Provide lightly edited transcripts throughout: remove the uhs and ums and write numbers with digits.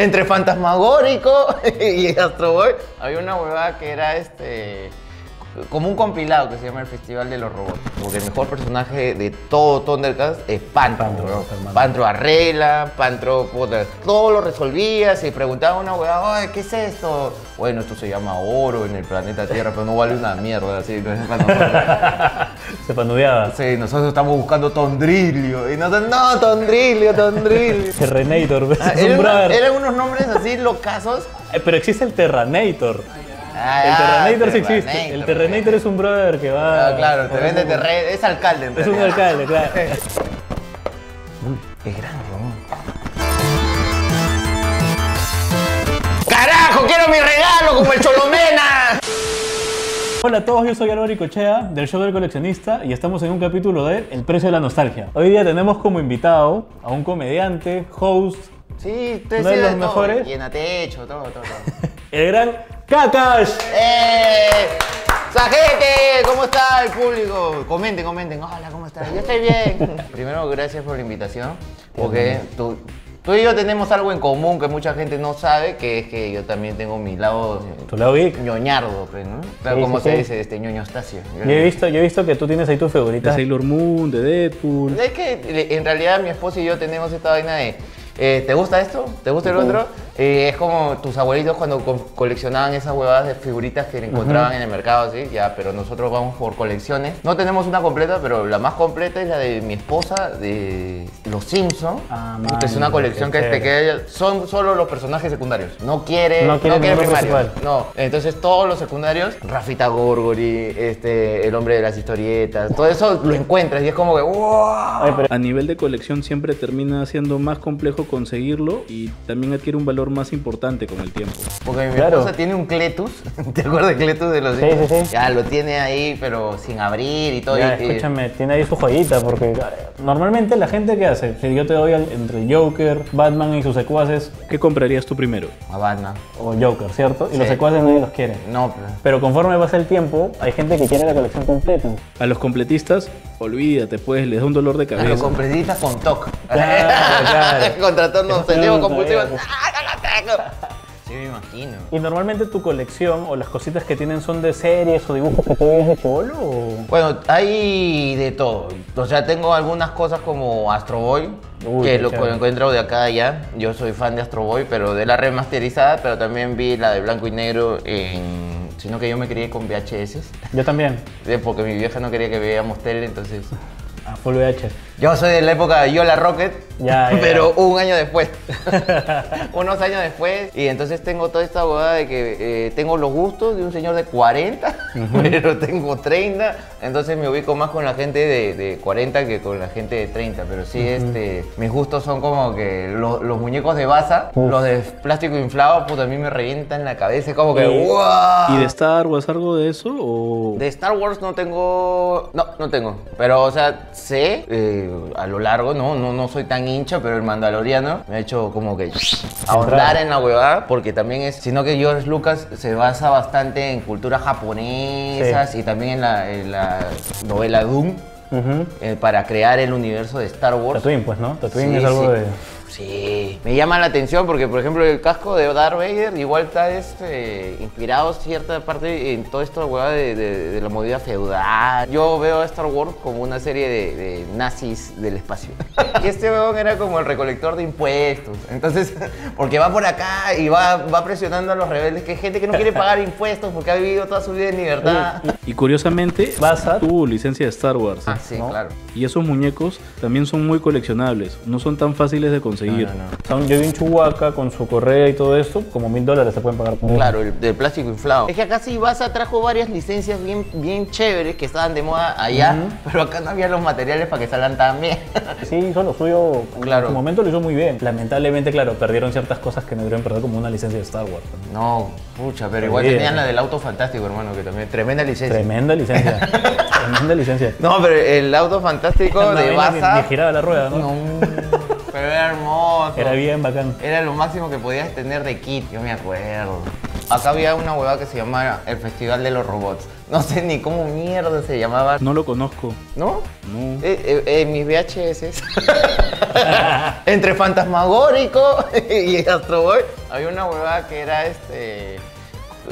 Entre Fantasmagórico y Astro Boy había una huevada que era como un compilado que se llama el Festival de los Robots. Porque el mejor personaje de todo Thundercats es Panthro. Panthro arregla, Panthro todo lo resolvía. Se preguntaba a una huevada, oye, ¿qué es esto? Bueno, esto se llama oro en el planeta Tierra, pero no vale una mierda. Así, no es para se panudeaba. Sí, nosotros estamos buscando Tondrilio. Y nosotros, no, Tondrilio. Terrenator. Ah, eran unos nombres así locazos. Pero existe el Terrenator. El Terrenator sí existe. El Terrenator es un brother que va... Ah, claro, te vende Terrenator. Es alcalde, en realidad. Es un alcalde, claro. Uy, es grande, ¿no? ¡Carajo, quiero mi regalo como el Cholomena! Hola a todos, yo soy Álvaro Ricochea del Show del Coleccionista y estamos en un capítulo de El Precio de la Nostalgia. Hoy día tenemos como invitado a un comediante, host... Sí, uno de los mejores. Llenatecho, todo. El gran... ¡Cacas! ¡Sajete! ¿Cómo está el público? Comenten. Hola, ¿cómo estás? Yo estoy bien. Primero, gracias por la invitación. Porque tú y yo tenemos algo en común que mucha gente no sabe, que es que yo también tengo mi lado... ¿Tu lado geek? Ñoñardo, ¿no? Claro, sí, como se dice, ñoñostacio. Yo he visto que tú tienes ahí tus figuritas. De Sailor Moon, de Deadpool... Es que en realidad mi esposa y yo tenemos esta vaina de... ¿Te gusta esto? ¿Te gusta el otro? Es como tus abuelitos cuando coleccionaban esas huevadas de figuritas que encontraban en el mercado, así, ya, pero nosotros vamos por colecciones. No tenemos una completa, pero la más completa es la de mi esposa, de Los Simpsons, que es una colección que son solo los personajes secundarios. No quiere primarios. No, entonces todos los secundarios, Rafita Gorgori, el hombre de las historietas, todo eso lo encuentras y es como que ¡wow! Ay, pero... A nivel de colección siempre termina siendo más complejo conseguirlo y también adquiere un valor más importante con el tiempo. Porque mi esposa tiene un Cletus, ¿te acuerdas de Cletus de los Simpsons? Sí. Ya lo tiene ahí, pero sin abrir y todo. Ya, escúchame, tiene ahí su joyita, porque normalmente la gente, ¿qué hace? Si yo te doy entre Joker, Batman y sus secuaces... ¿Qué comprarías tú primero? A Batman. O Joker, ¿cierto? Y sí. Los secuaces nadie los quiere. No. Pero conforme pasa el tiempo, hay gente que quiere la colección completa. A los completistas, olvídate, pues, les da un dolor de cabeza. A los completistas con TOC. Claro. Contratando obsesivos compulsivos. Sí, me imagino. ¿Y normalmente tu colección o las cositas que tienen son de series o dibujos que tú veías de chibolo? Bueno, hay de todo. O sea, tengo algunas cosas como Astro Boy, que lo encuentro de acá a allá. Yo soy fan de Astro Boy, pero de la remasterizada, pero también vi la de blanco y negro en... Sino que yo me crié con VHS. Yo también. Porque mi vieja no quería que veíamos tele, entonces... Ah, full VHS. Yo soy de la época de Yola Rocket, pero un año después. Unos años después. Y entonces tengo toda esta huevada de que tengo los gustos de un señor de 40, pero tengo 30. Entonces me ubico más con la gente de 40 que con la gente de 30. Pero sí, mis gustos son como que los muñecos de Basa, los de plástico inflado, pues a mí me revientan la cabeza. Es como que ¡wow! ¿Y de Star Wars algo de eso? O... De Star Wars no tengo... No tengo. Pero, o sea, sé... a lo largo, no soy tan hincha, pero el mandaloriano me ha hecho como que ahondar en la huevada, porque también es, sino que George Lucas se basa bastante en culturas japonesas y también en la novela Doom para crear el universo de Star Wars. Tatooine, pues, ¿no? Tatooine es algo de... Sí, me llama la atención porque, por ejemplo, el casco de Darth Vader igual está inspirado cierta parte en toda esta hueá de la movida feudal. Yo veo a Star Wars como una serie de nazis del espacio. Y este huevón era como el recolector de impuestos. Entonces, porque va por acá y va presionando a los rebeldes, que hay gente que no quiere pagar impuestos porque ha vivido toda su vida en libertad. Y curiosamente, Basa tuvo licencia de Star Wars. Ah, sí, ¿no? Claro. Y esos muñecos también son muy coleccionables, no son tan fáciles de conseguir. Yo vi en Chihuahua con su correa y todo esto, como $1000 se pueden pagar por. Claro, el plástico inflado. Es que acá sí Basa trajo varias licencias bien chéveres que estaban de moda allá, pero acá no había los materiales para que salgan tan bien. Sí, hizo lo suyo, claro. En su momento lo hizo muy bien. Lamentablemente, claro, perdieron ciertas cosas que no debieron perder, como una licencia de Star Wars. No, pucha, pero igual tenían la del Auto Fantástico, hermano, que también tremenda licencia. Tremenda licencia. No, pero el Auto Fantástico de Basa... Me giraba la rueda, ¿no? No. Pero era hermoso. Era bien bacán. Era lo máximo que podías tener de kit, yo me acuerdo. Acá había una huevada que se llamaba el Festival de los Robots. No sé ni cómo mierda se llamaba. No lo conozco. ¿No? No. Mis VHS. Entre Fantasmagórico y Astro Boy había una huevada que era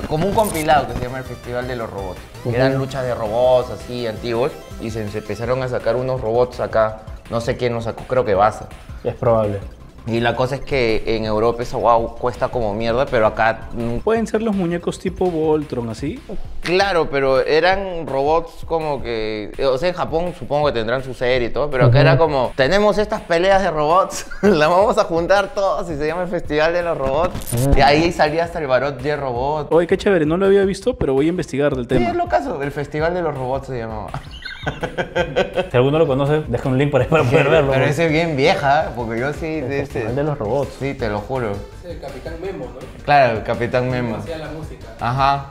como un compilado que se llama el Festival de los Robots. Uh-huh. Eran luchas de robots así antiguos y se empezaron a sacar unos robots acá. No sé quién nos sacó, creo que Basa. Es probable. Y la cosa es que en Europa esa guau cuesta como mierda, pero acá... ¿Pueden ser los muñecos tipo Voltron, así? Claro, pero eran robots como que... O sea, en Japón supongo que tendrán su serie y todo, pero acá era como... Tenemos estas peleas de robots, las vamos a juntar todas y se llama el Festival de los Robots. Y ahí salía hasta el Barot de Robot. Oye, qué chévere, no lo había visto, pero voy a investigar del tema. Sí, es lo caso, el Festival de los Robots se llamaba. Si alguno lo conoce, deja un link por ahí para poder verlo. Pero ese es bien vieja, porque yo sí... El de los robots. Sí, te lo juro. Es el Capitán Memo, ¿no? Claro, el Capitán Memo. Hacía la música. Ajá.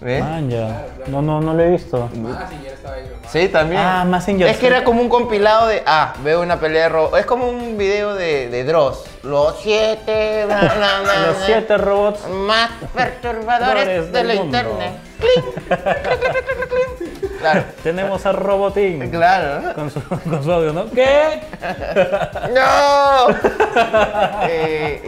¿Ves? Manja. No, no, no lo he visto. Mazinger estaba ahí. Sí, también. Ah, Mazinger. Es que era como un compilado de... Ah, veo una pelea de robots. Es como un video de Dross. Los 7... Los 7 robots más perturbadores de la internet. Claro. Tenemos a Robotín. Claro. Con su audio, ¿no? ¿Qué? ¡No!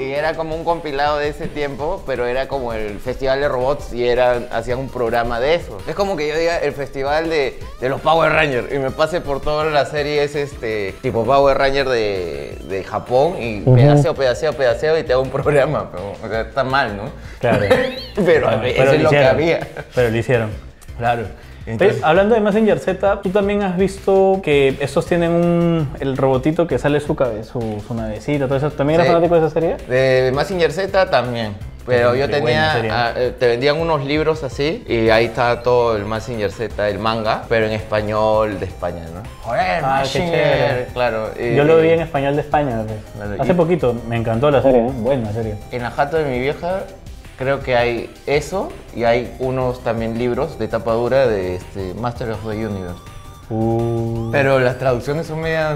Y era como un compilado de ese tiempo, pero era como el Festival de Robots y hacían un programa de eso. Es como que yo diga el Festival de los Power Rangers y me pase por todas las series tipo Power Ranger de Japón y pedaceo, pedaceo, pedaceo y te hago un programa. Pero, o sea, está mal, ¿no? Claro. Pero eso es lo que había. Pero lo hicieron. Claro. Entonces, pero, hablando de Mazinger Z, tú también has visto que estos tienen el robotito que sale su navecita, todo eso. ¿También eras fanático de esa serie? De Mazinger Z también. Pero yo tenía, te vendían unos libros así y ahí estaba todo el Mazinger Z, el manga, pero en español de España, ¿no? Joder, Mazinger, claro. Yo lo vi en español de España, claro, hace poquito, me encantó la serie, buena serie. En la jato de mi vieja creo que hay eso y hay unos también libros de tapa dura de Master of the Universe. Pero las traducciones son medias...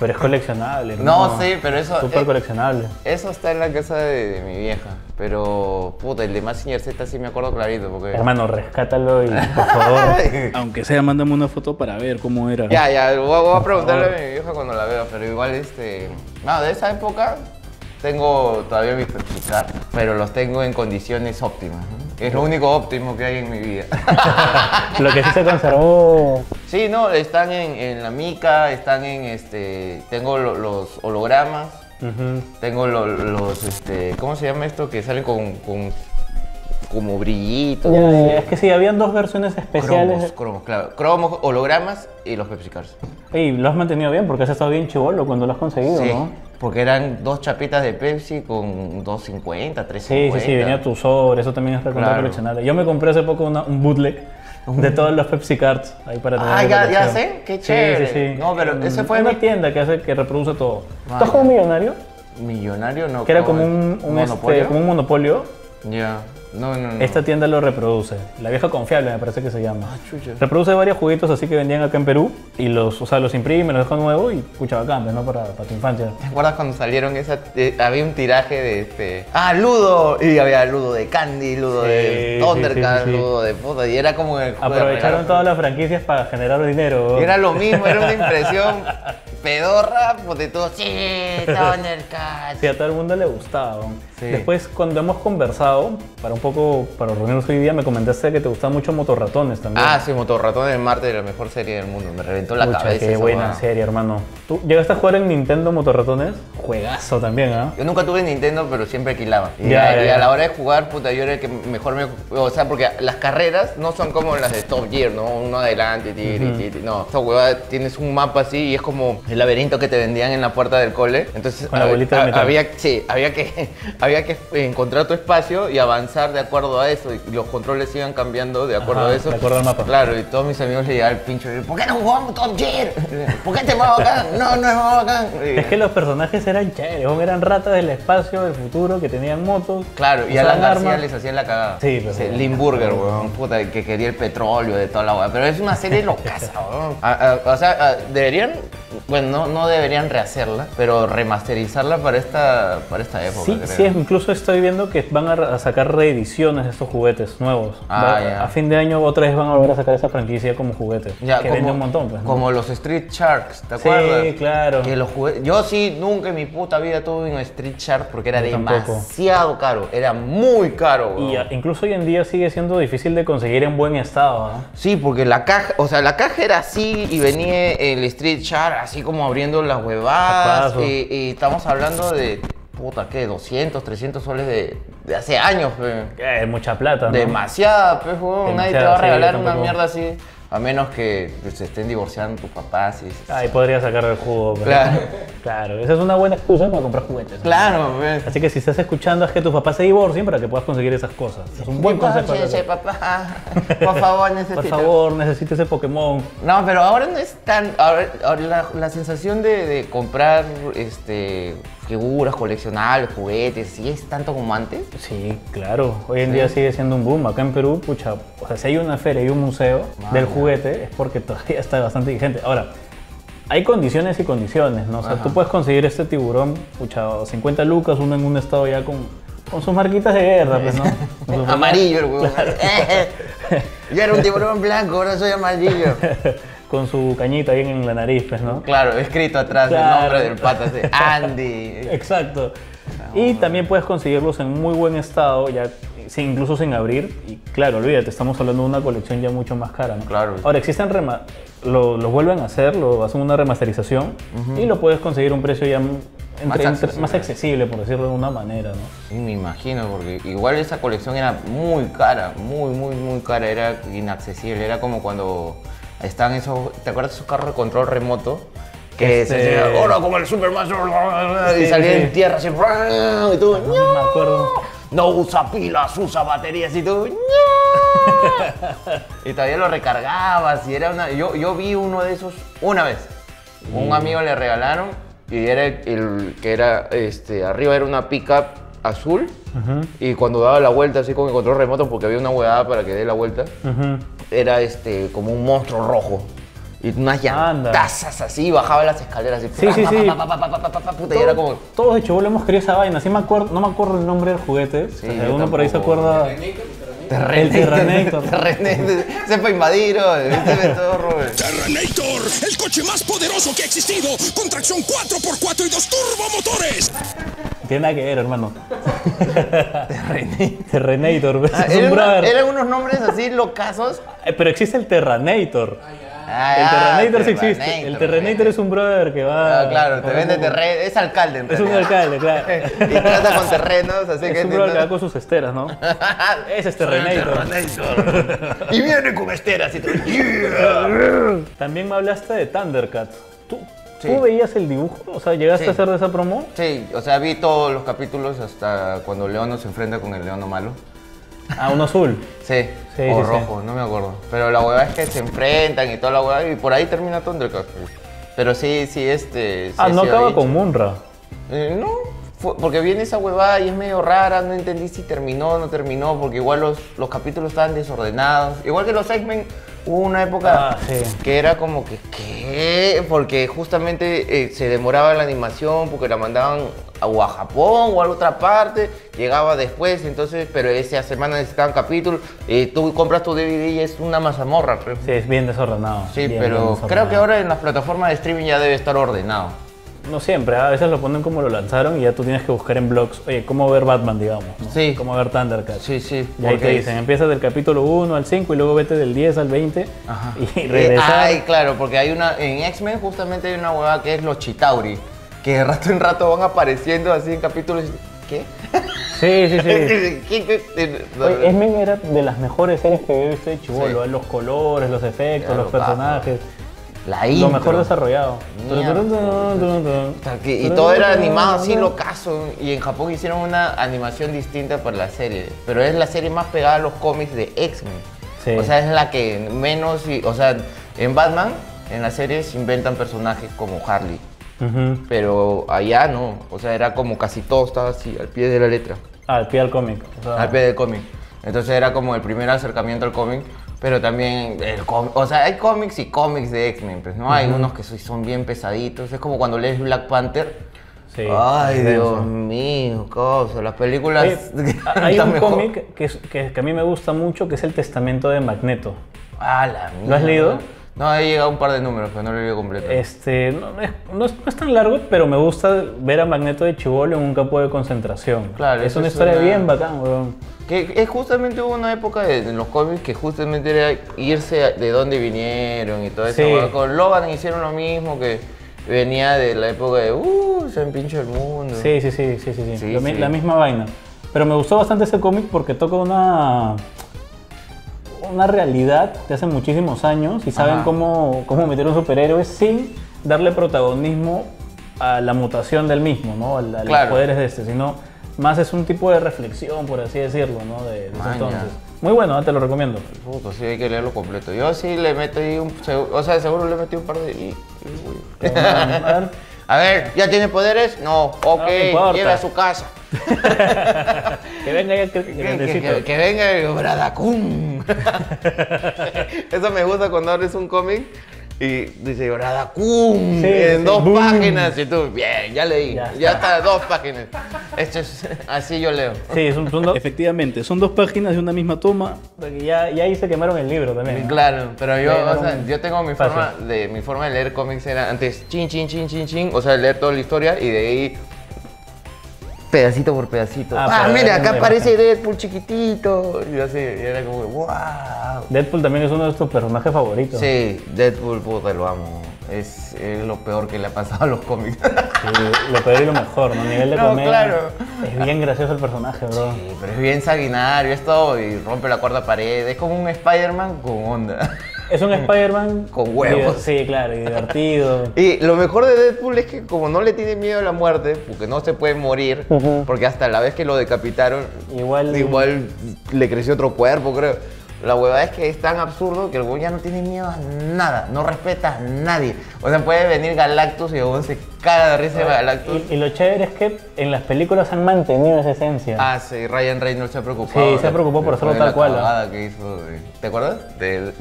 Pero es coleccionable. No, sí, pero eso... Súper coleccionable. Eso está en la casa de mi vieja. Pero, puta, el de Mazinger Z sí me acuerdo clarito porque... Hermano, rescátalo y, por favor... Aunque sea, mándame una foto para ver cómo era. Ya, ya, voy a preguntarle a mi vieja cuando la vea, pero igual No, de esa época... Tengo todavía mis Pepsi Cards, pero los tengo en condiciones óptimas. Es lo único óptimo que hay en mi vida. Lo que sí se conservó. Sí, no, están en la mica, están en Tengo los hologramas, tengo los ¿cómo se llama esto? Que salen con como brillitos. Yeah, es que sí, habían dos versiones especiales. Cromos, claro. Cromos, hologramas y los Pepsi Cards. Y lo has mantenido bien porque has estado bien chivolo cuando lo has conseguido, sí. ¿No? Porque eran dos chapitas de Pepsi con 2.50, 3.50. Sí, sí, sí, venía tu sobre, eso también es recontra coleccionable. Yo me compré hace poco un bootleg de todos los Pepsi Cards ahí para tener. Ah, ya sé, qué chévere. Sí, sí, sí. No, pero ese fue una tienda que reproduce todo. Vale. ¿Tú has jugado Millonario? Millonario no. Que era como un monopolio. Como un monopolio. Ya. Yeah. No, no, no. Esta tienda lo reproduce. La vieja confiable me parece que se llama. Ah, chucha. Reproduce varios juguitos así que vendían acá en Perú y los imprime, los deja nuevo y pucha bacán, ¿no? Para tu infancia. ¿Te acuerdas cuando salieron había un tiraje de Ludo! Y había Ludo de Candy, Ludo de ThunderCard, Ludo de puta. Y era como el juego. Aprovecharon todas las franquicias para generar dinero. Era lo mismo, era una impresión pedorra, porque todo, sí, ThunderCard. Sí, a todo el mundo le gustaba. Sí. Después, cuando hemos conversado, para reunirnos hoy día, me comentaste que te gustaban mucho Motorratones también. Ah, sí, Motorratones, Marte, la mejor serie del mundo. Me reventó la cabeza. Qué buena serie, hermano. ¿Tú llegaste a jugar en Nintendo Motorratones? Juegazo también, ¿ah? Yo nunca tuve Nintendo, pero siempre alquilaba. Y a la hora de jugar, puta, yo era el que mejor me... O sea, porque las carreras no son como las de Top Gear, ¿no? Uno adelante, no. Esta huevada, tienes un mapa así y es como el laberinto que te vendían en la puerta del cole. Entonces, había que encontrar tu espacio y avanzar de acuerdo a eso, y los controles iban cambiando de acuerdo a eso. De acuerdo al mapa. Claro, y todos mis amigos le llegaban al pincho y ¿por qué no jugamos Top Gear? ¿Por qué te muevo acá? No, no es bacán. Es que los personajes eran chéveres, eran ratas del espacio, del futuro, que tenían motos. Claro, y a las García les hacían la cagada. Sí, pero sí. Limburger, weón, puta, que quería el petróleo de toda la weón. Pero es una serie locaza, weón. O sea, deberían bueno, no deberían rehacerla, pero remasterizarla para esta época. Sí, creo. Sí, incluso estoy viendo que van a sacar reediciones de estos juguetes nuevos. A fin de año otra vez van a volver a sacar esa franquicia como juguetes, que vende un montón. Pues, ¿no? Como los Street Sharks, ¿te acuerdas? Sí, claro. Que los yo sí nunca en mi puta vida tuve un Street Shark porque era demasiado caro, era muy caro. Y incluso hoy en día sigue siendo difícil de conseguir en buen estado, ¿no? Sí, porque la caja, o sea, la caja era así y venía el Street Shark así como abriendo las huevadas. Y estamos hablando de, puta, ¿qué? 200, 300 soles de hace años. Es mucha plata, ¿no? Demasiada, pues, weón. Nadie te va a regalar una mierda así. A menos que se estén divorciando tus papás y... Ahí podría sacar el jugo. Pero... Claro. Claro, esa es una buena excusa para comprar juguetes, ¿no? Claro. Pues. Así que si estás escuchando, es que tus papás se divorcien para que puedas conseguir esas cosas. Es un buen consejo. Che, papá, por favor, necesito. Por favor, necesito ese Pokémon. No, pero ahora no es tan... Ahora la sensación de comprar figuras coleccionables, juguetes, ¿sí es tanto como antes? Sí, claro. Hoy en día sigue siendo un boom. Acá en Perú, pucha, o sea, si hay una feria y un museo del juguete es porque todavía está bastante vigente. Ahora, hay condiciones y condiciones, ¿no? O sea, tú puedes conseguir este tiburón, pucha, 50 lucas, uno en un estado ya con sus marquitas de guerra, pues, ¿no? Amarillo el huevón. Claro. Yo era un tiburón blanco, ahora soy amarillo. Con su cañita ahí en la nariz, pues, ¿no? Claro, escrito atrás el nombre del pato, así, Andy. Exacto. Y también puedes conseguirlos en muy buen estado, ya incluso sin abrir. Y claro, olvídate, estamos hablando de una colección ya mucho más cara, ¿no? Claro. Ahora, existen los vuelven a hacer, hacen una remasterización y lo puedes conseguir a un precio ya más accesible, por decirlo de una manera, ¿no? Sí, me imagino, porque igual esa colección era muy cara, muy cara, era inaccesible, era como cuando... Están esos, ¿te acuerdas de esos carros de control remoto? Que se llegan, hola, como el Superman, y salían en tierra así, y tú, no me acuerdo. No usa pilas, usa baterías, y tú, no. Y todavía lo recargabas, y era una... Yo vi uno de esos una vez. Un amigo le regalaron, y era el que era, arriba era una pickup azul, y cuando daba la vuelta así con el control remoto, porque había una huevada para que dé la vuelta, era como un monstruo rojo y unas llantazas así, bajaba las escaleras y puta, y era como... Todos de chibolo hemos querido esa vaina, no me acuerdo el nombre del juguete, si alguno por ahí se acuerda... Terrenator. Terrenator. Se fue a invadir, Terrenator, el coche más poderoso que ha existido, con tracción 4×4 y 2 turbomotores. Tiene nada que ver, hermano. Terrenator. Eran unos nombres así locazos. Pero existe el Terrenator. El Terrenator sí existe. El Terrenator es un brother que va... Claro, te vende terreno. Es alcalde, en realidad. Es un alcalde, claro. Y trata con terrenos, así que... Es un brother que va con sus esteras, ¿no? Ese es Terrenator. Y viene con esteras y todo. También me hablaste de ThunderCats. ¿Tú veías el dibujo? O sea, ¿llegaste a hacer de esa promo? Sí, o sea, vi todos los capítulos hasta cuando Leono se enfrenta con el Leono malo. Ah, uno azul. Sí, o rojo, no me acuerdo. Pero la huevada es que se enfrentan y toda la huevada, y por ahí termina Thundercats. Pero sí, no acaba con Munra. No, porque viene esa huevada y es medio rara, no entendí si terminó o no terminó, porque igual los capítulos estaban desordenados. Igual que los X-Men, hubo una época que era como que, ¿qué? Porque justamente se demoraba la animación porque la mandaban a Japón o a otra parte, llegaba después, entonces, pero esa semana necesitaban capítulos, tú compras tu DVD y es una mazamorra. Sí, es bien desordenado. Sí, bien, pero bien desordenado. Creo que ahora en las plataformas de streaming ya debe estar ordenado. No siempre, a veces lo ponen como lo lanzaron y ya tú tienes que buscar en blogs, oye, cómo ver Batman, digamos, ¿no? Sí. Cómo ver ThunderCats. Sí. Y ahí te dicen, empiezas del capítulo 1 al 5 y luego vete del 10 al 20 y regresas. Ay, claro, porque hay una, en X-Men justamente hay una huevada que es los Chitauri, que de rato en rato van apareciendo así en capítulos. ¿Qué? Sí. Oye, X-Men era de las mejores series que he visto de chibolo, los colores, los efectos, los personajes. La intro. Lo mejor desarrollado. Y todo era animado así, locazo. Y en Japón hicieron una animación distinta para la serie. Pero es la serie más pegada a los cómics de X-Men. Sí. O sea, es la que menos... O sea, en Batman, en las series inventan personajes como Harley. Pero allá no. O sea, era como casi todo estaba así, al pie de la letra. Al pie del cómic. Al pie del cómic. Entonces era como el primer acercamiento al cómic. Pero también, o sea, hay cómics y cómics de X-Men, pues, ¿no? Hay unos que son bien pesaditos. Es como cuando lees Black Panther. Sí, ay, Dios mío, cosas, las películas... Oye, hay un cómic que a mí me gusta mucho, que es El Testamento de Magneto. Ah, la mía. ¿Lo has leído? No, he llegado a un par de números, pero no lo he leído completo. No es tan largo, pero me gusta ver a Magneto de chibolo en un campo de concentración. Claro, es una historia bien bacán, weón. Que es justamente hubo una época en los cómics que justamente era irse de dónde vinieron y todo eso. Sí. Con Logan hicieron lo mismo que... Venía de la época de se empinchó el mundo. Sí. La misma vaina. Pero me gustó bastante ese cómic porque toca una realidad de hace muchísimos años y saben cómo meter un superhéroe sin darle protagonismo a la mutación del mismo, ¿no? A los poderes de este, sino más es un tipo de reflexión, por así decirlo, ¿no? De ese entonces. Muy bueno, te lo recomiendo. Puto, sí, hay que leerlo completo. Yo sí le meto ahí un... O sea, seguro le metí un par de... A ver, ¿ya tiene poderes? No, ok, llega a su casa. Que venga el que venga el Bradacum. Eso me gusta cuando abres un cómic y dice Bradacum en dos páginas y tú, bien, ya leí, ya está, 2 páginas. Esto es, así yo leo. Sí, efectivamente, son 2 páginas de una misma toma. Porque ya ahí se quemaron el libro también, ¿no? Claro, pero yo, yo tengo mi forma de leer cómics era antes chin, o sea, leer toda la historia y de ahí pedacito por pedacito. Mira, acá aparece Deadpool chiquitito. Y así, y era como, wow. Deadpool también es uno de tus personajes favoritos. Sí, Deadpool, puta, lo amo. Es lo peor que le ha pasado a los cómics. Sí, lo peor y lo mejor, ¿no? A nivel de comedia. Claro. Es bien gracioso el personaje, bro. Sí, pero es bien sanguinario, es todo, y rompe la cuarta pared. Es como un Spider-Man con onda. Es un Spider-Man con huevos. Sí, claro, y divertido. Y lo mejor de Deadpool es que como no le tiene miedo a la muerte, porque no se puede morir, porque hasta la vez que lo decapitaron, igual le creció otro cuerpo, creo. La huevada es que es tan absurdo que el huevón ya no tiene miedo a nada, no respeta a nadie. O sea, puede venir Galactus y el huevón se caga de risa de Galactus. Y lo chévere es que en las películas han mantenido esa esencia. Ah, sí, Ryan Reynolds se ha preocupado. Sí, se preocupó por hacerlo tal cual. Que hizo, ¿te acuerdas? De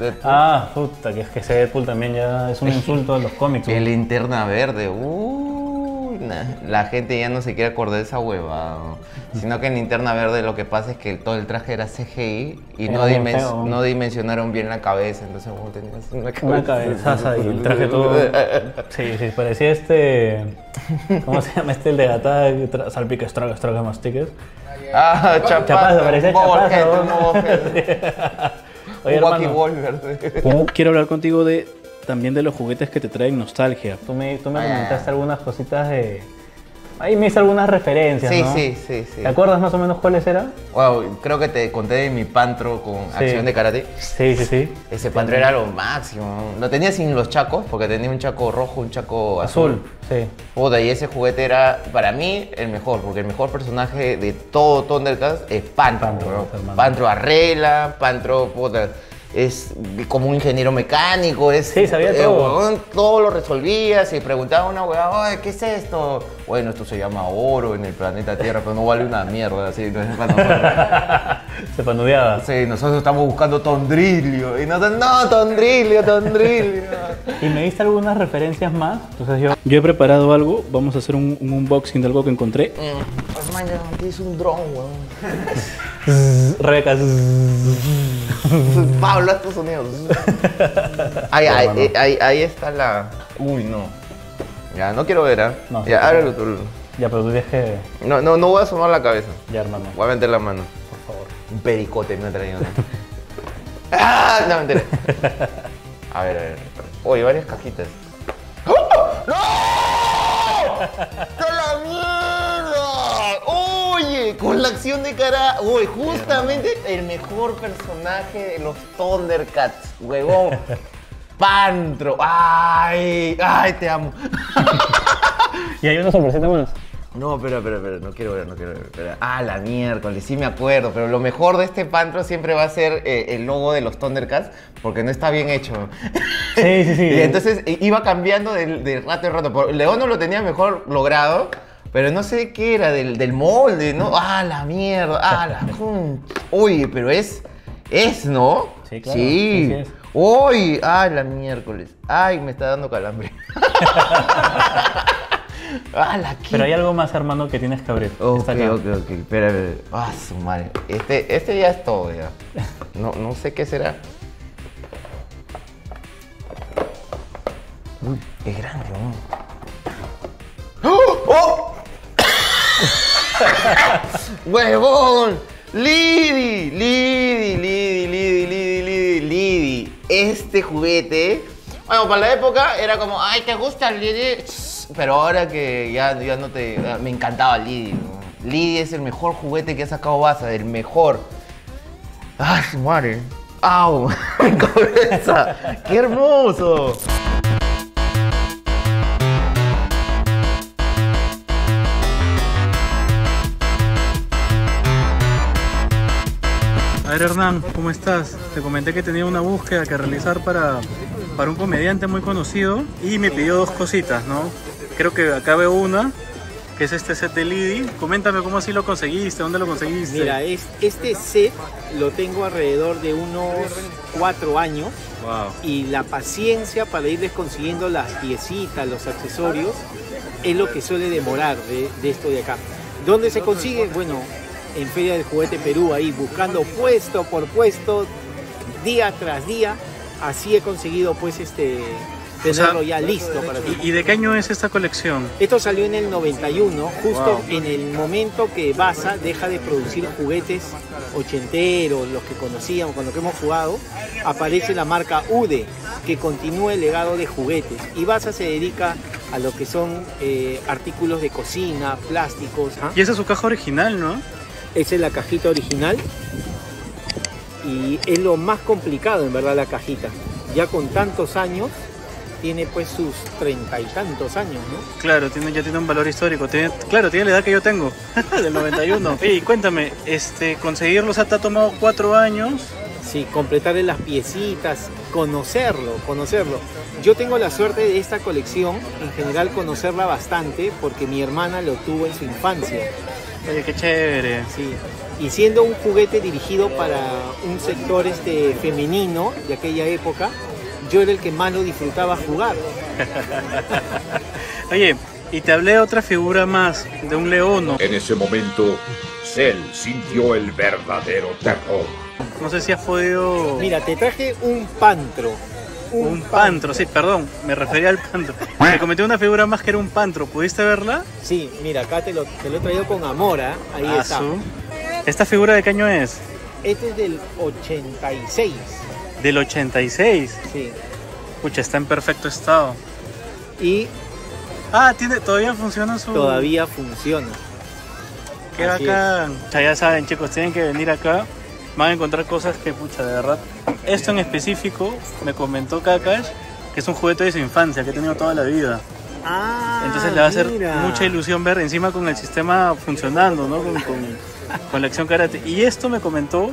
puta, que es que ese Deadpool también ya es un insulto a los cómics. El Linterna Verde, la gente ya no se quiere acordar de esa hueva, sino que en Linterna Verde lo que pasa es que todo el traje era CGI y no dimensionaron bien la cabeza, entonces vos tenías una cabezaza y el traje todo... Sí, parecía ¿cómo se llama el de Gatada? Salpica, estraga, mastiques. Chapazo, parecía Chapazo. Oye, hermano, quiero hablar contigo también de los juguetes que te traen nostalgia. Tú me comentaste algunas cositas de... Ahí me hice algunas referencias, ¿no? Sí. ¿Te acuerdas más o menos cuáles eran? Wow, creo que te conté de mi Panthro con acción de karate. Sí. Ese Panthro era lo máximo. Lo tenía sin los chacos, porque tenía un chaco rojo, un chaco azul. Puta, y ese juguete era, para mí, el mejor, porque el mejor personaje de todo ThunderCats es Panthro. Panthro arregla, Panthro, puta... Es como un ingeniero mecánico, sabía todo. Todo lo resolvía, se preguntaba a una huevada, oye, ¿qué es esto? Bueno, esto se llama oro en el planeta Tierra, pero no vale una mierda, así, no es para nosotros. Se panudeaba. Sí, nosotros estamos buscando Tondrilio, y nosotros, no, Tondrilio. ¿Y me diste algunas referencias más? Entonces yo he preparado algo, vamos a hacer un unboxing de algo que encontré. Man, es un dron, weón. Rebeca. Pablo, estos sonidos. Ahí está la... Uy, no. Ya, no quiero ver, ¿eh? No, ya, ábrelo tú. Ya, pero tú tienes que... No voy a asomar la cabeza. Ya, hermano. Voy a meter la mano. Por favor. Un pericote me ha traído. No, mentira. A ver. Oye, varias cajitas. ¡No! ¡Te la mierda! Oye, con la acción de cara... Oye, justamente el mejor personaje de los ThunderCats, huevón. Panthro. Ay, te amo. Y hay una sorpresita más. No, espera, no quiero ver. La miércoles, sí me acuerdo, pero lo mejor de este Panthro siempre va a ser el logo de los ThunderCats, porque no está bien hecho. Sí. Y entonces iba cambiando de rato en rato. Leono lo tenía mejor logrado, pero no sé qué era, del molde, ¿no? La mierda, Oye, pero es... ¿Es, no? Sí, claro. Sí. Sí, sí es. ¡Uy! ¡Ay, la miércoles! ¡Ay, me está dando calambre! ¡Hala! Pero hay algo más, hermano, que tienes que abrir. Ok. Espera. ¡Ah, su madre! Este ya es todo, ya. No sé qué será. Uy, es grande, ¿no? ¡Oh! ¡Huevón! Lidy. Este juguete... Bueno, para la época era como, ay, ¿te gusta el Lidy? Pero ahora que ya no te... Me encantaba el Lidy. Lidy es el mejor juguete que ha sacado Basa, el mejor. ¡Ay, su madre! ¡Au! ¡Mi cabeza! ¡Qué hermoso! A ver, Hernán, ¿cómo estás? Te comenté que tenía una búsqueda que realizar para un comediante muy conocido y me pidió dos cositas, ¿no? Creo que acá veo una, que es este set de Lidy. Coméntame cómo así lo conseguiste, dónde lo conseguiste. Mira, este set lo tengo alrededor de unos 4 años. Wow. Y la paciencia para irles consiguiendo las piecitas, los accesorios, es lo que suele demorar de esto de acá. ¿Dónde se consigue? Bueno, en Feria del Juguete Perú, ahí buscando puesto por puesto, día tras día, así he conseguido pues tenerlo, o sea, ya listo para ti. ¿Y de qué año es esta colección? Esto salió en el 91, justo en el momento que Basa deja de producir juguetes ochenteros, los que conocíamos, con los que hemos jugado, aparece la marca UDE, que continúa el legado de juguetes, y Basa se dedica a lo que son artículos de cocina, plásticos. ¿Ah? Y esa es su caja original, ¿no? Esa es la cajita original y es lo más complicado, en verdad, la cajita. Ya con tantos años, tiene pues sus 30 y tantos años, ¿no? Claro, ya tiene un valor histórico. Tiene la edad que yo tengo, del 91. Y cuéntame, conseguirlos te ha tomado 4 años. Sí, completarle las piecitas, conocerlo. Yo tengo la suerte de esta colección, en general, conocerla bastante porque mi hermana lo tuvo en su infancia. Oye, qué chévere. Sí. Y siendo un juguete dirigido para un sector femenino de aquella época, yo era el que más lo disfrutaba jugar. Oye, y te hablé de otra figura más, de un leono. En ese momento, Cell sintió el verdadero terror. No sé si has podido... Mira, te traje un Panthro. Un Panthro, sí, perdón, me refería al Panthro. Me comenté una figura más que era un Panthro, ¿pudiste verla? Sí, mira, acá te lo he traído con amor, ¿eh? Ahí está. ¿Esta figura de qué año es? Este es del 86. ¿Del 86? Sí. Pucha, está en perfecto estado. Y... Ah, todavía funciona su... Todavía funciona. Qué bacán. Ya saben, chicos, tienen que venir acá. Van a encontrar cosas que, pucha, de verdad. Esto en específico me comentó Kakash que es un juguete de su infancia, que ha tenido toda la vida. Ah, entonces le va a hacer mucha ilusión ver encima con el sistema funcionando, ¿no? Con la acción karate. Y esto me comentó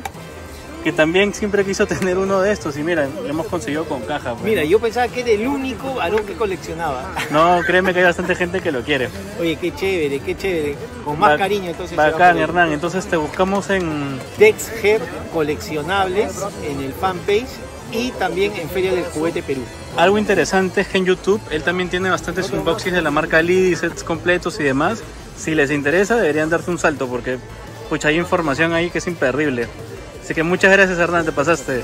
que también siempre quiso tener uno de estos. Y mira, lo hemos conseguido con caja. Pues. Mira, yo pensaba que era el único varón que coleccionaba. No, créeme que hay bastante gente que lo quiere. Oye, qué chévere, qué chévere. Con más cariño, entonces. Bacán, Hernán. Entonces te buscamos en... Dexhead Coleccionables, en el fanpage y también en Feria del Juguete Perú. Algo interesante es que en YouTube él también tiene bastantes unboxings de la marca Lidy, sets completos y demás. Si les interesa, deberían darse un salto porque, pucha, hay información ahí que es imperdible. Así que muchas gracias, Hernán, te pasaste.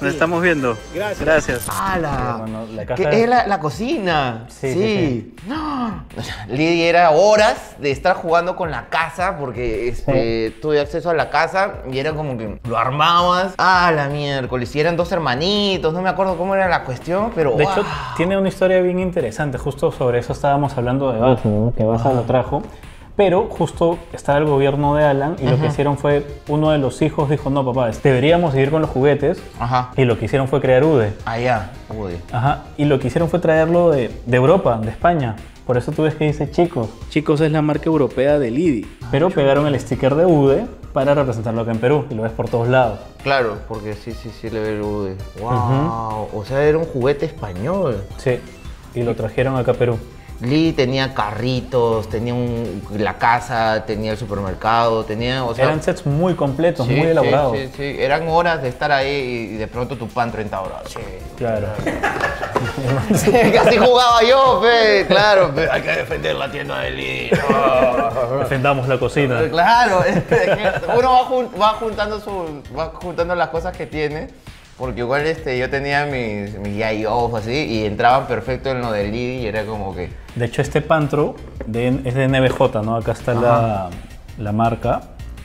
Nos estamos viendo. Gracias. ¡Hala! Bueno, es la cocina. Sí. No. Lidy era horas de estar jugando con la casa porque tuve acceso a la casa y era como que lo armabas. ¡Ah, la miércoles! Y eran 2 hermanitos, no me acuerdo cómo era la cuestión, pero de hecho, tiene una historia bien interesante. Justo sobre eso estábamos hablando de Basa, ¿no? Que Basa lo trajo. Pero justo estaba el gobierno de Alan y lo que hicieron fue, uno de los hijos dijo, no papá, deberíamos seguir con los juguetes. Ajá. Y lo que hicieron fue crear UDE. Allá, UDE. Ajá. Y lo que hicieron fue traerlo de Europa, de España. Por eso tú ves que dice Chicos. Chicos es la marca europea de Lidy. Pero pegaron el sticker de UDE para representarlo acá en Perú y lo ves por todos lados. Claro, porque sí le ve el UDE. ¡Wow! O sea, era un juguete español. Sí, y lo trajeron acá a Perú. Lidy tenía carritos, tenía la casa, tenía el supermercado, tenía... O sea, eran sets muy completos, sí, muy elaborados. Sí, sí, sí, eran horas de estar ahí y de pronto tu pan 30 horas. Sí, claro. Casi jugaba yo, fe, claro. Fe. Hay que defender la tienda de Lidy. No. Defendamos la cocina. Claro, uno va juntando las cosas que tiene. Porque igual yo tenía mis yayos así y entraban perfecto en lo del Lidy y era como que... De hecho este Panthro es de NBJ, ¿no? Acá está la marca.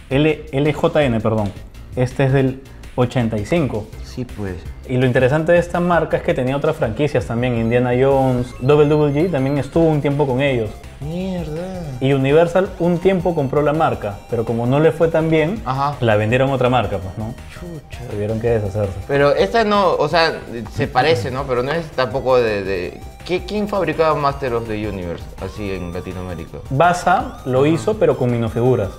LJN, perdón. Este es del 85. Sí, pues. Y lo interesante de esta marca es que tenía otras franquicias también. Indiana Jones, Double G también estuvo un tiempo con ellos. Mierda. Y Universal un tiempo compró la marca, pero como no le fue tan bien, la vendieron a otra marca, pues, ¿no? Chucha. Tuvieron que deshacerse. Pero esta no, o sea, se parece, ¿no? Pero no es tampoco ¿Quién fabricaba Master of the Universe así en Latinoamérica? Basa lo hizo, pero con minofiguras.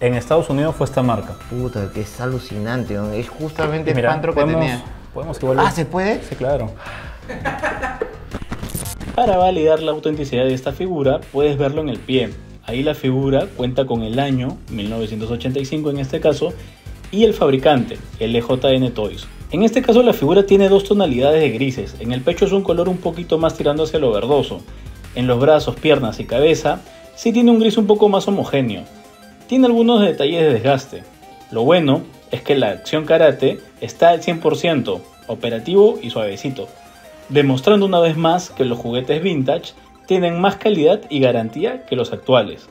En Estados Unidos fue esta marca. Puta, que es alucinante, ¿no? Es justamente el Panthro que tenía. Podemos igualar. ¿Ah, se puede? Sí, claro. Para validar la autenticidad de esta figura, puedes verlo en el pie. Ahí la figura cuenta con el año, 1985 en este caso, y el fabricante, LJN Toys. En este caso la figura tiene dos tonalidades de grises. En el pecho es un color un poquito más tirando hacia lo verdoso. En los brazos, piernas y cabeza sí tiene un gris un poco más homogéneo. Tiene algunos detalles de desgaste. Lo bueno es que la acción karate está al 100%, operativo y suavecito, demostrando una vez más que los juguetes vintage tienen más calidad y garantía que los actuales.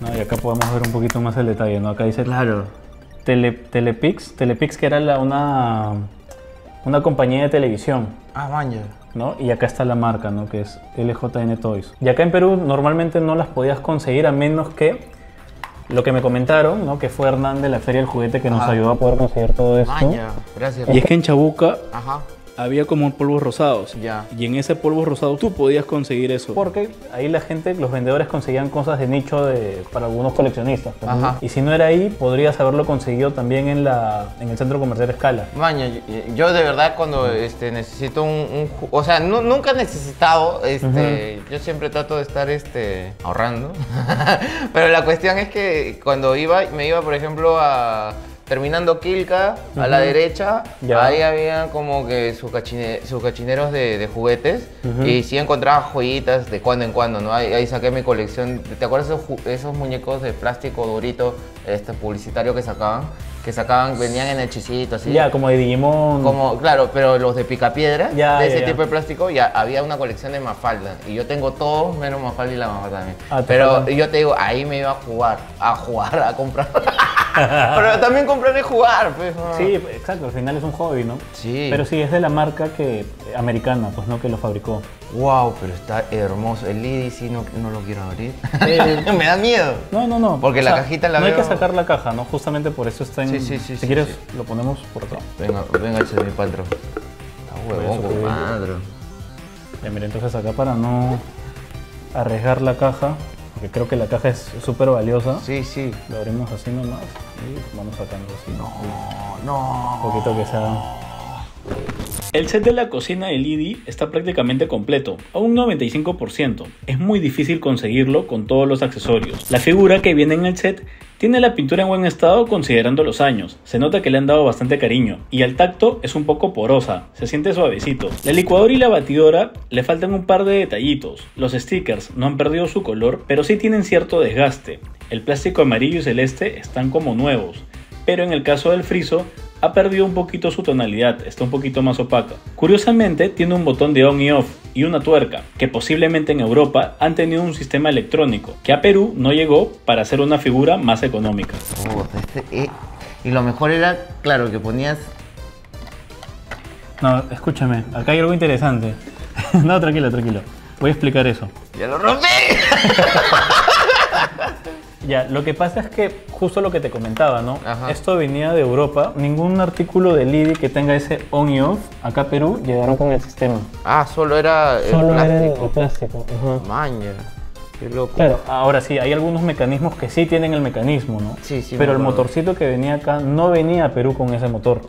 No, y acá podemos ver un poquito más el detalle, ¿no? Acá dice, claro, Telepix, que era una compañía de televisión. Ah, manja. ¿No? Y acá está la marca, ¿no? Que es LJN Toys. Y acá en Perú normalmente no las podías conseguir a menos que... Lo que me comentaron, ¿no? Que fue Hernán de la Feria del Juguete que nos ayudó a poder conseguir todo esto. Maña, gracias. Y es que en Chabuca había como polvos rosados. Ya. Y en ese polvo rosado tú podías conseguir eso. Porque ahí la gente, los vendedores conseguían cosas de nicho para algunos coleccionistas. Ajá. Y si no era ahí, podrías haberlo conseguido también en el Centro Comercial Escala. Maña, yo de verdad cuando necesito o sea, nunca he necesitado, yo siempre trato de estar ahorrando. Pero la cuestión es que cuando me iba por ejemplo a... Terminando Quilca, a la derecha, ahí había como que sus cachineros de juguetes y sí encontraba joyitas de cuando en cuando, ¿no? Ahí saqué mi colección. ¿Te acuerdas esos muñecos de plástico durito publicitario que sacaban? Venían en el chisito, así. Ya, como de Digimon. Claro, pero los de picapiedra, de ese tipo de plástico, ya había una colección de Mafalda. Y yo tengo todos, menos Mafalda y la mamá también. Pero yo te digo, ahí me iba a comprar. Pero también comprar y jugar, pues. Sí, exacto, al final es un hobby, ¿no? Sí. Pero sí, es de la marca americana, pues, ¿no? Que lo fabricó. Wow, pero está hermoso. El Lidy sí no lo quiero abrir. Me da miedo. No. Porque la cajita la veo... No hay que sacar la caja, ¿no? Justamente por eso está en... Sí. Si quieres, lo ponemos por acá. Venga, ese es mi Panthro. Está huevón, compadre. Ya, mira, entonces acá para no arriesgar la caja, porque creo que la caja es súper valiosa. Sí. Lo abrimos así nomás y vamos sacando así. No. Un poquito que sea... El set de la cocina de Lidy está prácticamente completo, a un 95%. Es muy difícil conseguirlo con todos los accesorios. La figura que viene en el set tiene la pintura en buen estado considerando los años. Se nota que le han dado bastante cariño y al tacto es un poco porosa, se siente suavecito. La licuadora y la batidora le faltan un par de detallitos. Los stickers no han perdido su color, pero sí tienen cierto desgaste. El plástico amarillo y celeste están como nuevos, pero en el caso del friso ha perdido un poquito su tonalidad, está un poquito más opaca. Curiosamente tiene un botón de on y off y una tuerca, que posiblemente en Europa han tenido un sistema electrónico, que a Perú no llegó para hacer una figura más económica. Y lo mejor era, claro, que ponías... No, escúchame, acá hay algo interesante. No, tranquilo, voy a explicar eso. ¡Ya lo rompí! Ya, lo que pasa es que, justo lo que te comentaba, ¿no? Ajá. Esto venía de Europa. Ningún artículo de Lidy que tenga ese on y off, acá a Perú, llegaron con el sistema. Ah, solo era el plástico. Maña, qué loco. Claro, ahora sí, hay algunos mecanismos que sí tienen el mecanismo, ¿no? Sí. Pero el motorcito que venía acá no venía a Perú con ese motor.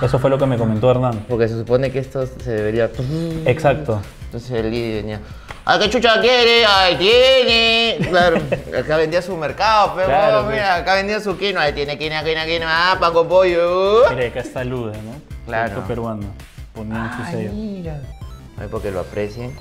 Eso fue lo que me comentó Hernán. Porque se supone que esto se debería... Exacto. Entonces el Lidy venía... ¿A qué chucha quiere? ¡Ahí tiene! Claro, acá vendía su mercado, pero claro, bueno, mira, acá vendía su quinoa. Ahí tiene quinoa, ah, Paco Pollo. Mira, acá está Ludo, ¿no? Claro. Cinco peruano, poniendo su sello. Mira. No hay por qué lo aprecien.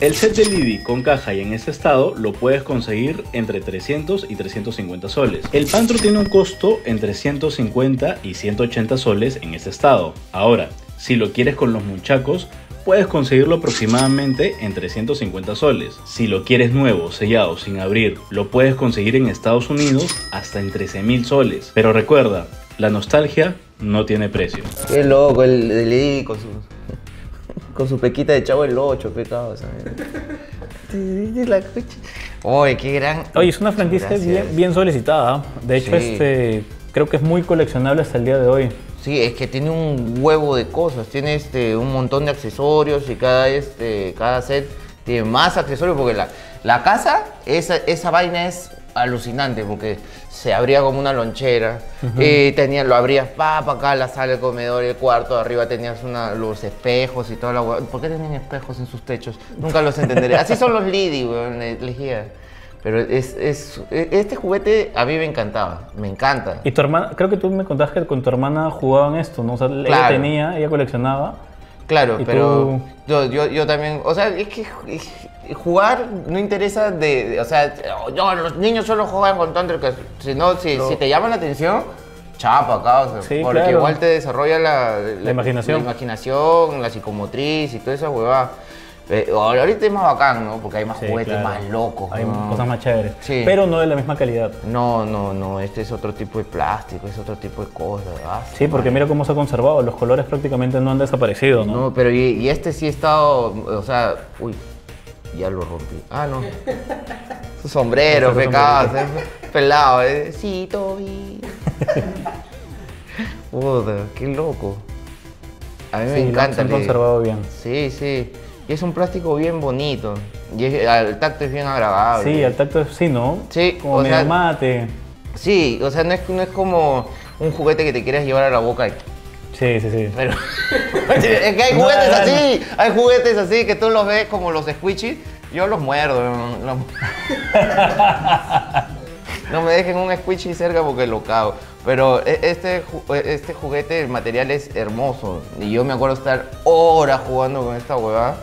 El set de Lidy con caja y en ese estado lo puedes conseguir entre 300 y 350 soles. El Panthro tiene un costo entre 150 y 180 soles en ese estado. Ahora, si lo quieres con los muchachos, puedes conseguirlo aproximadamente en 350 soles. Si lo quieres nuevo, sellado, sin abrir, lo puedes conseguir en Estados Unidos hasta en 13.000 soles. Pero recuerda, la nostalgia no tiene precio. Qué loco el Lidy con su pequita de Chavo el 8, pecado. Oye, qué gran... Oye, es una franquicia bien solicitada. De hecho, sí, creo que es muy coleccionable hasta el día de hoy. Sí, es que tiene un huevo de cosas. Tiene un montón de accesorios y cada set tiene más accesorios. Porque la casa, esa vaina es alucinante porque se abría como una lonchera. Uh-huh. Y lo abrías acá, la sala, el comedor, el cuarto, arriba tenías los espejos y toda la hueá. ¿Por qué tenían espejos en sus techos? Nunca los entenderé. Así son los Lidy, weón, elegía. Pero este juguete a mí me encantaba, me encanta. Y tu hermana, creo que tú me contabas que con tu hermana jugaban esto, ¿no? O sea, claro, ella coleccionaba. Claro, pero yo también, o sea, es que jugar no interesa o sea, no, los niños solo juegan con Thundercats, sino si te llaman la atención, chapa, causa, sí, porque claro, igual te desarrolla la imaginación, la psicomotriz y toda esa huevada. Ahorita es más bacán, ¿no? Porque hay más juguetes, claro, más locos, hay cosas más chéveres, sí, pero no de la misma calidad. No, este es otro tipo de plástico, es otro tipo de cosas, ¿verdad? Sí, porque mira cómo se ha conservado, los colores prácticamente no han desaparecido, ¿no? No, pero y este sí ha estado, o sea, uy, ya lo rompí. Ah, no. Su sombrero, pecado, pelado, sí, Toby. Puta, qué loco. A mí me encanta. Lo han conservado bien. Sí, sí. Y es un plástico bien bonito. Y al tacto es bien agradable. Sí, al tacto sí, ¿no? Sí. Como medio mate. Sí, o sea, no es como un juguete que te quieras llevar a la boca. Sí, sí, sí. Pero, es que hay juguetes así. Hay juguetes así que tú los ves como los squishies. Yo los muerdo. No me dejen un squishy cerca porque lo cago. Pero este juguete, el material es hermoso. Y yo me acuerdo estar horas jugando con esta huevada.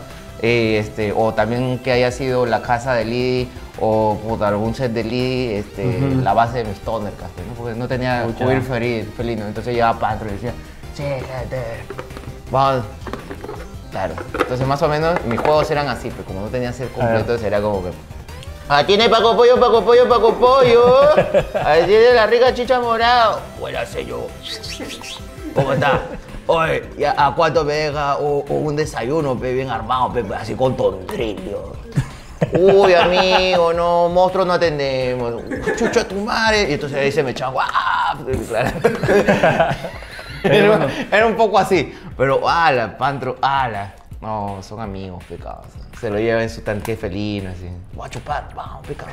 O también que haya sido la casa de Lidy o algún set de Lidy, la base de mis Thundercats, ¿no? Porque no tenía cuir felino, entonces llevaba Panthro y decía, vamos. Claro, entonces más o menos mis juegos eran así, pero como no tenía set completo, era como que... ¡Ah, tiene Paco Pollo, Paco Pollo, Paco Pollo! ¡Ahí tiene la rica chicha morada! ¡Buena sello! ¿Cómo está? Oye, ¿a cuánto me deja un desayuno bien armado, así con Tondrilio? Uy, amigo, no, monstruos no atendemos. ¡Chucha tu madre! Y entonces ahí se me echaba guap. Era un poco así, pero ala, Panthro, ala. No, son amigos, pecados. Se lo lleva en su tanque felino, así. Voy a chupar, vamos, pecados.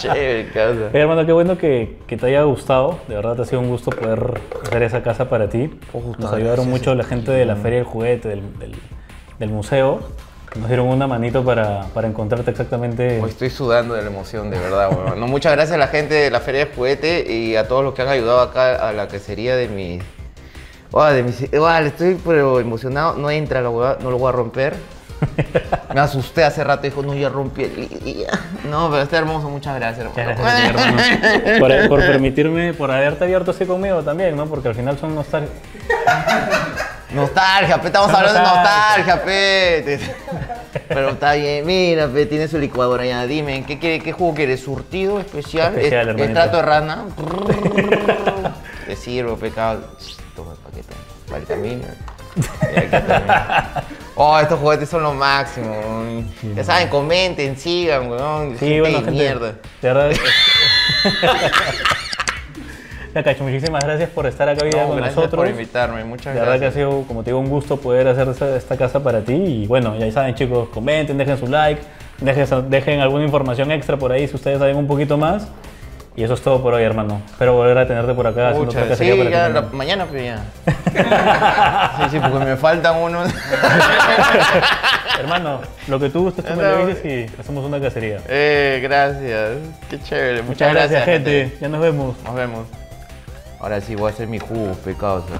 Chévere, casa. Hey, hermano, qué bueno que te haya gustado. De verdad, te ha sido un gusto poder hacer esa casa para ti. Nos ayudaron mucho la gente de la Feria del Juguete, del museo. Nos dieron una manito para encontrarte exactamente. Hoy estoy sudando de la emoción, de verdad. Bueno. No, muchas gracias a la gente de la Feria del Juguete y a todos los que han ayudado acá a la crecería de mi... estoy pero emocionado, no entra la huevada, no lo voy a romper. Me asusté hace rato, dijo, no, ya rompí el... No, pero está hermoso, muchas gracias, hermano. Gracias, por permitirme, por haberte abierto así conmigo también, ¿no? Porque al final son nostalgia. Nostalgia, pe, estamos hablando de nostalgia, pe. Pero está bien, mira, pe, tiene su licuadora ya. Dime, ¿qué jugo quieres? ¿Surtido especial? Estrato de rana. Te sirvo, pecado. Toma el paquete, para el camino. Oh, estos juguetes son lo máximo. Sí, ya saben, comenten, sigan, weón. Sí, bueno, gente, mierda. De verdad. Cacho, muchísimas gracias por estar acá hoy con nosotros. Por invitarme, muchas gracias. La verdad que ha sido, como te digo, un gusto poder hacer esta casa para ti. Y bueno, ya saben, chicos, comenten, dejen su like, dejen alguna información extra por ahí si ustedes saben un poquito más. Y eso es todo por hoy, hermano. Espero volver a tenerte por acá. Muchas sí, ya mañana, pero ya. Sí, porque me faltan unos. Hermano, lo que tú gustes, tú me lo dices y hacemos una cacería. Gracias. Qué chévere. Muchas gracias, gente. Ya nos vemos. Nos vemos. Ahora sí voy a hacer mi jugo, pe causa.